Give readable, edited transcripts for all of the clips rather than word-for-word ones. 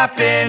happen.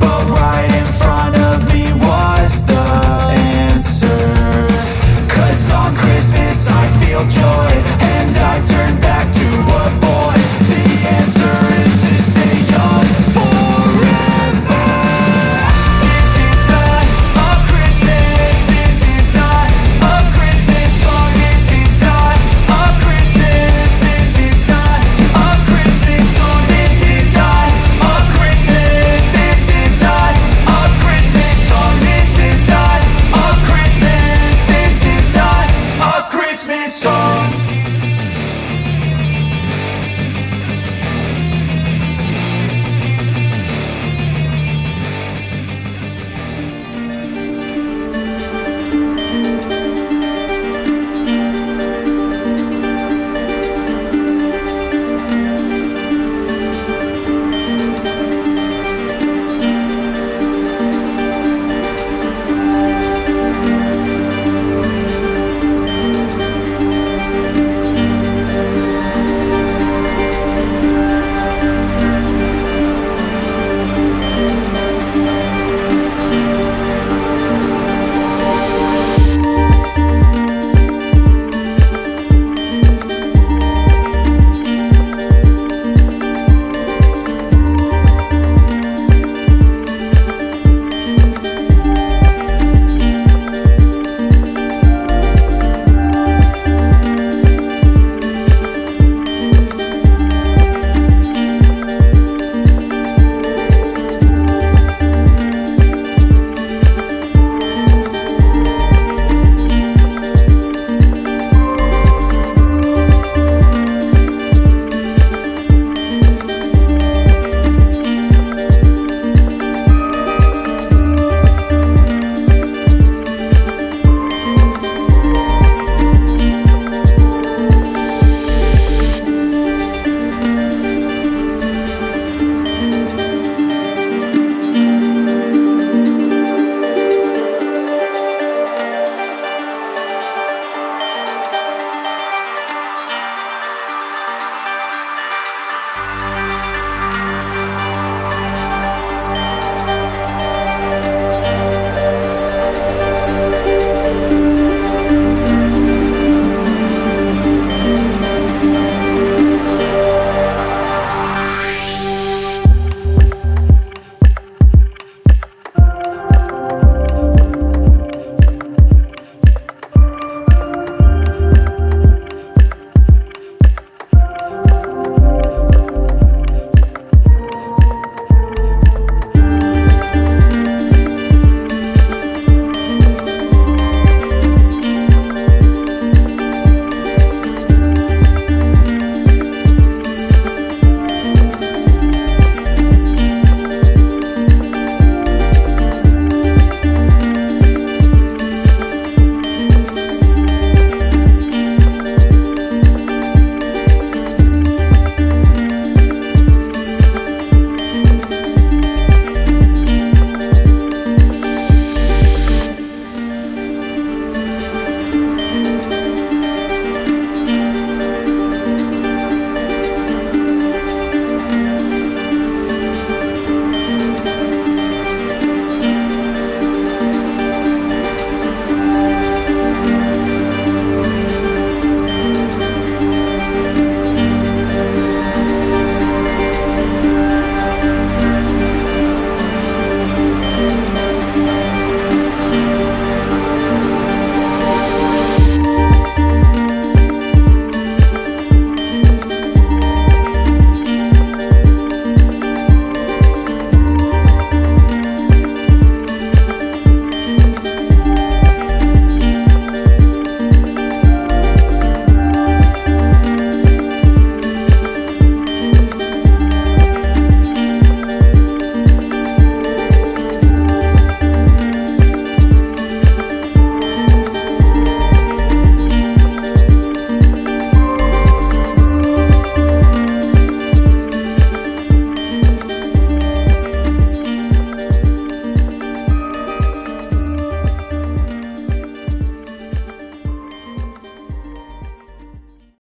but right